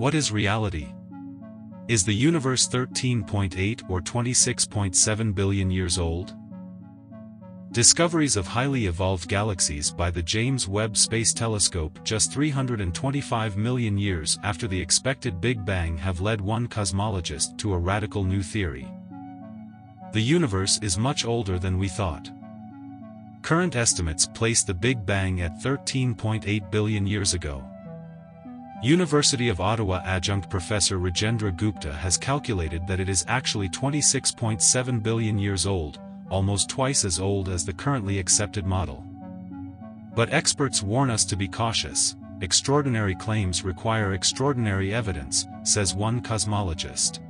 What is reality? Is the universe 13.8 or 26.7 billion years old? Discoveries of highly evolved galaxies by the James Webb Space Telescope just 325 million years after the expected Big Bang have led one cosmologist to a radical new theory. The universe is much older than we thought. Current estimates place the Big Bang at 13.8 billion years ago. University of Ottawa adjunct professor Rajendra Gupta has calculated that it is actually 26.7 billion years old, almost twice as old as the currently accepted model. But experts warn us to be cautious. Extraordinary claims require extraordinary evidence, says one cosmologist.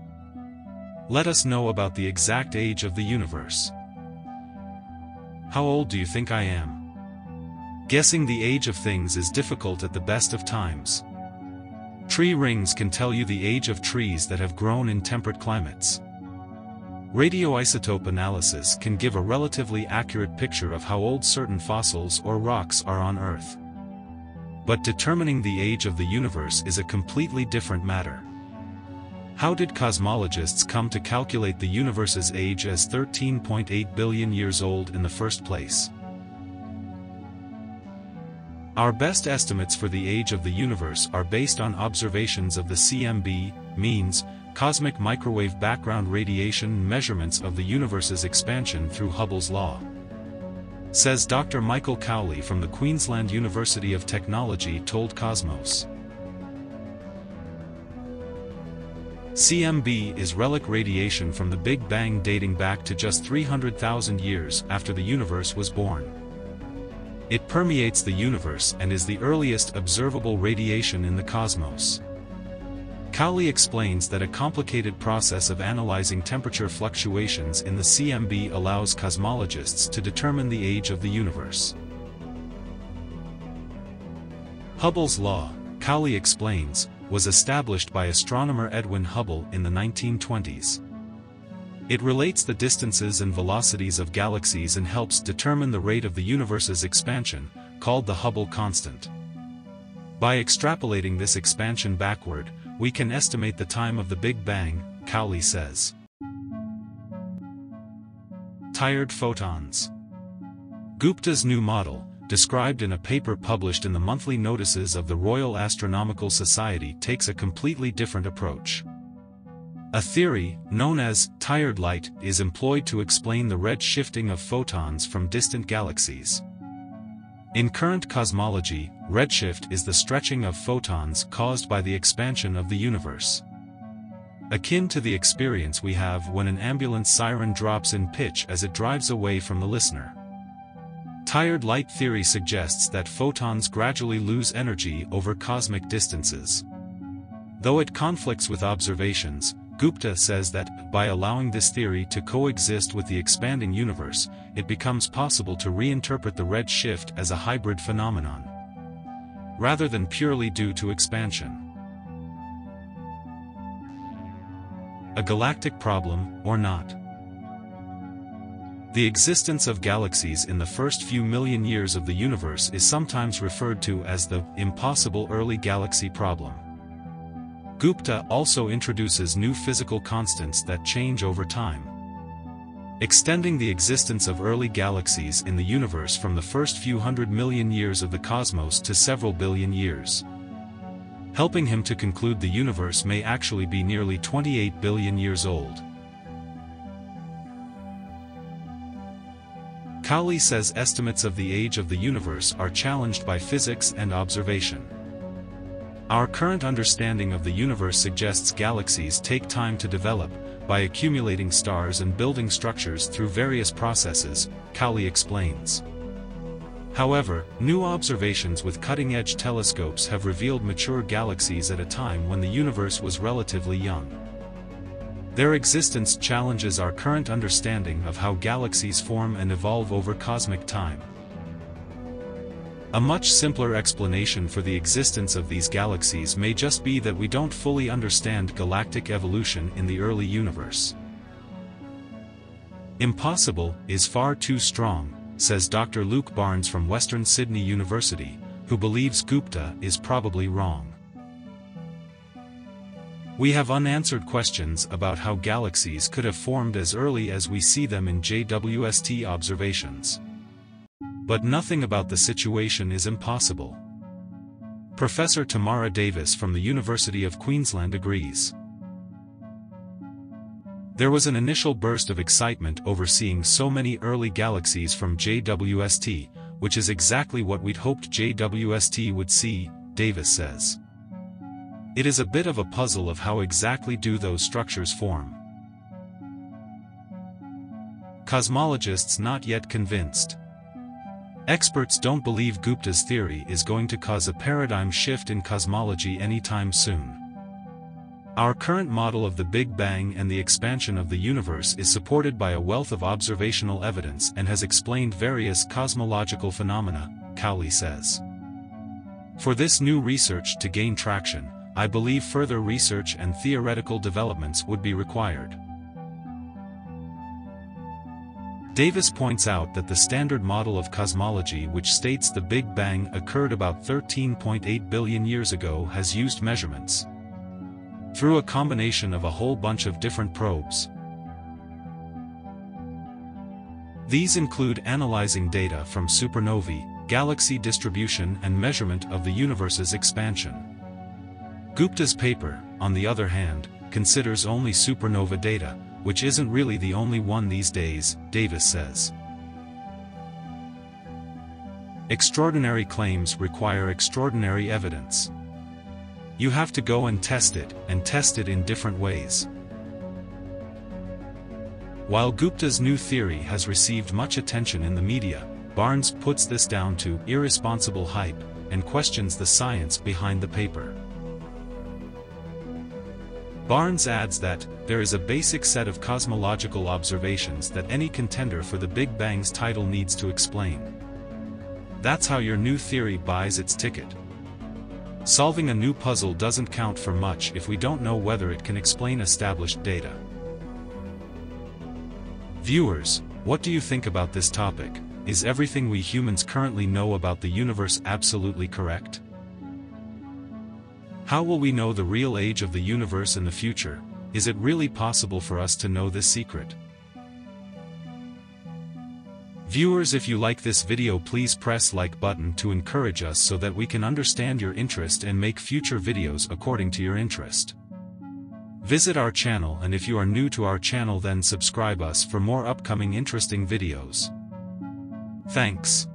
Let us know about the exact age of the universe. How old do you think I am? Guessing the age of things is difficult at the best of times. Tree rings can tell you the age of trees that have grown in temperate climates. Radioisotope analysis can give a relatively accurate picture of how old certain fossils or rocks are on Earth. But determining the age of the universe is a completely different matter. How did cosmologists come to calculate the universe's age as 13.8 billion years old in the first place? Our best estimates for the age of the universe are based on observations of the CMB, means, cosmic microwave background radiation measurements of the universe's expansion through Hubble's law. Says Dr. Michael Cowley from the Queensland University of Technology told Cosmos. CMB is relic radiation from the Big Bang dating back to just 300,000 years after the universe was born. It permeates the universe and is the earliest observable radiation in the cosmos. Cowley explains that a complicated process of analyzing temperature fluctuations in the CMB allows cosmologists to determine the age of the universe. Hubble's law, Cowley explains, was established by astronomer Edwin Hubble in the 1920s. It relates the distances and velocities of galaxies and helps determine the rate of the universe's expansion, called the Hubble constant. By extrapolating this expansion backward, we can estimate the time of the Big Bang, Cowley says. Tired photons. Gupta's new model, described in a paper published in the Monthly Notices of the Royal Astronomical Society, takes a completely different approach. A theory, known as tired light, is employed to explain the red shifting of photons from distant galaxies. In current cosmology, redshift is the stretching of photons caused by the expansion of the universe. Akin to the experience we have when an ambulance siren drops in pitch as it drives away from the listener. Tired light theory suggests that photons gradually lose energy over cosmic distances. Though it conflicts with observations, Gupta says that, by allowing this theory to coexist with the expanding universe, it becomes possible to reinterpret the red shift as a hybrid phenomenon, rather than purely due to expansion. A galactic problem, or not? The existence of galaxies in the first few million years of the universe is sometimes referred to as the impossible early galaxy problem. Gupta also introduces new physical constants that change over time, extending the existence of early galaxies in the universe from the first few hundred million years of the cosmos to several billion years, helping him to conclude the universe may actually be nearly 28 billion years old. Cowley says estimates of the age of the universe are challenged by physics and observation. Our current understanding of the universe suggests galaxies take time to develop, by accumulating stars and building structures through various processes, Cowley explains. However, new observations with cutting-edge telescopes have revealed mature galaxies at a time when the universe was relatively young. Their existence challenges our current understanding of how galaxies form and evolve over cosmic time. A much simpler explanation for the existence of these galaxies may just be that we don't fully understand galactic evolution in the early universe. Impossible is far too strong, says Dr. Luke Barnes from Western Sydney University, who believes Gupta is probably wrong. We have unanswered questions about how galaxies could have formed as early as we see them in JWST observations. But nothing about the situation is impossible. Professor Tamara Davis from the University of Queensland agrees. There was an initial burst of excitement over seeing so many early galaxies from JWST, which is exactly what we'd hoped JWST would see, Davis says. It is a bit of a puzzle of how exactly do those structures form. Cosmologists not yet convinced. Experts don't believe Gupta's theory is going to cause a paradigm shift in cosmology anytime soon. Our current model of the Big Bang and the expansion of the universe is supported by a wealth of observational evidence and has explained various cosmological phenomena, Cowley says. For this new research to gain traction, I believe further research and theoretical developments would be required. Davis points out that the standard model of cosmology, which states the Big Bang occurred about 13.8 billion years ago, has used measurements through a combination of a whole bunch of different probes. These include analyzing data from supernovae, galaxy distribution, and measurement of the universe's expansion. Gupta's paper, on the other hand, considers only supernova data, which isn't really the only one these days, Davis says. Extraordinary claims require extraordinary evidence. You have to go and test it in different ways. While Gupta's new theory has received much attention in the media, Barnes puts this down to irresponsible hype and questions the science behind the paper. Barnes adds that, there is a basic set of cosmological observations that any contender for the Big Bang's title needs to explain. That's how your new theory buys its ticket. Solving a new puzzle doesn't count for much if we don't know whether it can explain established data. Viewers, what do you think about this topic? Is everything we humans currently know about the universe absolutely correct? How will we know the real age of the universe in the future? Is it really possible for us to know this secret? Viewers, if you like this video, please press like button to encourage us so that we can understand your interest and make future videos according to your interest. Visit our channel, and if you are new to our channel then subscribe us for more upcoming interesting videos. Thanks.